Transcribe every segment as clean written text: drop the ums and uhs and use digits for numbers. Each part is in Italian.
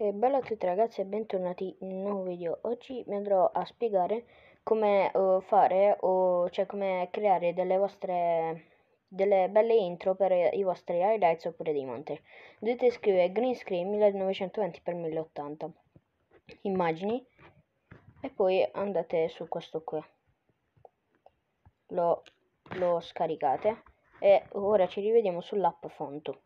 Bello a tutti ragazzi e bentornati in un nuovo video. Oggi vi andrò a spiegare come creare delle belle intro per i vostri highlights oppure dei montage. Dovete scrivere green screen 1920x1080 immagini e poi andate su questo qui, lo scaricate e ora ci rivediamo sull'app Phonto.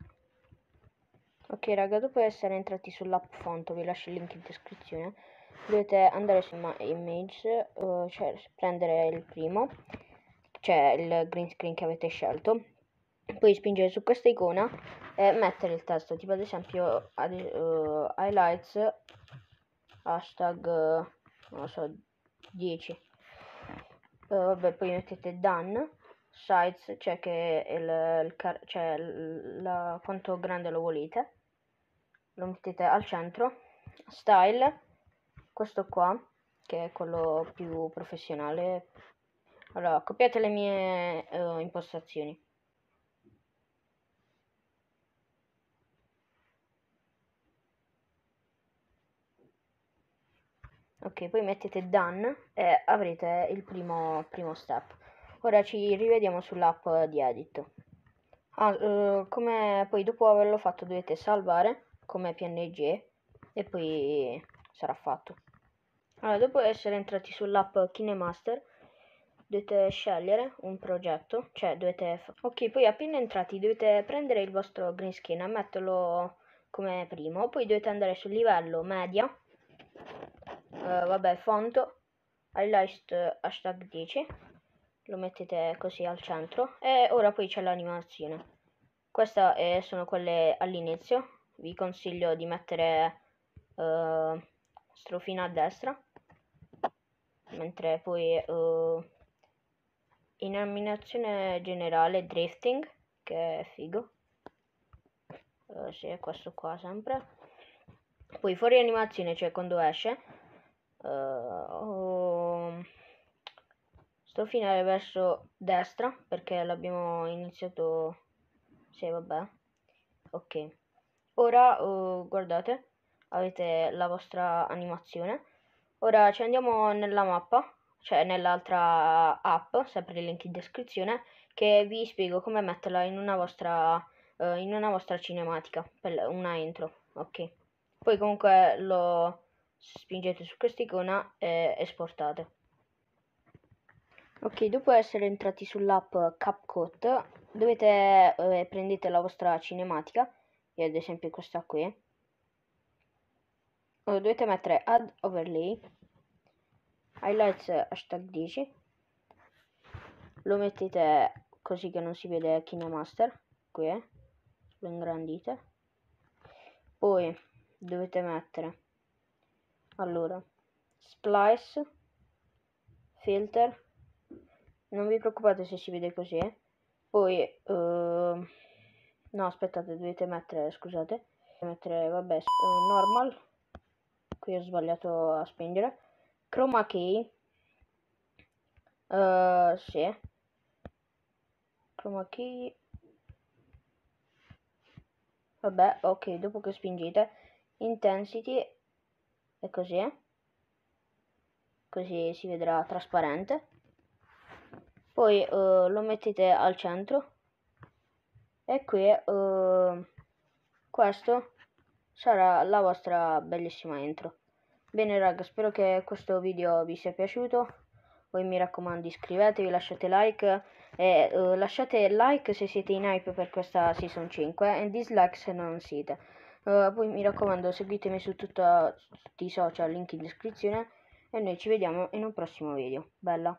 Ok raga, dopo essere entrati sull'app Phonto, vi lascio il link in descrizione, dovete andare su Image, prendere il primo, cioè il green screen che avete scelto, poi spingere su questa icona e mettere il testo, tipo ad esempio highlights hashtag non lo so 10, vabbè, poi mettete done size, cioè che quanto grande lo volete, lo mettete al centro, style, questo qua che è quello più professionale. Allora copiate le mie impostazioni, ok, poi mettete done e avrete il primo step. Ora ci rivediamo sull'app di edit. Poi dopo averlo fatto dovete salvare come PNG e poi sarà fatto. Allora, dopo essere entrati sull'app KineMaster dovete scegliere un progetto, cioè dovete... Ok, poi appena entrati dovete prendere il vostro green screen e metterlo come primo, poi dovete andare sul livello media, Phonto, highlight hashtag 10, lo mettete così al centro e ora poi c'è l'animazione. Queste sono quelle all'inizio, vi consiglio di mettere strofina a destra, mentre poi in animazione generale drifting, che è figo, sì, è questo qua sempre, poi fuori animazione, cioè quando esce, finale verso destra perché l'abbiamo iniziato. Sì, vabbè, ok, ora guardate, avete la vostra animazione. Ora ci andiamo nella mappa, cioè nell'altra app, sempre il link in descrizione, che vi spiego come metterla in una vostra cinematica per una intro. Ok, poi comunque lo spingete su quest'icona e esportate. Ok, dopo essere entrati sull'app CapCut dovete prendete la vostra cinematica, e ad esempio questa qui, dovete mettere add overlay highlights hashtag 10, lo mettete così che non si vede KineMaster qui, lo ingrandite, poi dovete mettere allora splice filter. Non vi preoccupate se si vede così. Poi, no, aspettate, dovete mettere, scusate, vabbè, normal. Qui ho sbagliato a spingere. Chroma key. Sì. Chroma key. Vabbè, ok, dopo che spingete, intensity. E così. Così si vedrà trasparente. Poi lo mettete al centro e qui questo sarà la vostra bellissima intro. Bene raga, spero che questo video vi sia piaciuto, poi mi raccomando iscrivetevi, lasciate like e lasciate like se siete in hype per questa season 5 e dislike se non siete. Poi mi raccomando seguitemi su tutti i social, link in descrizione, e noi ci vediamo in un prossimo video. Bella!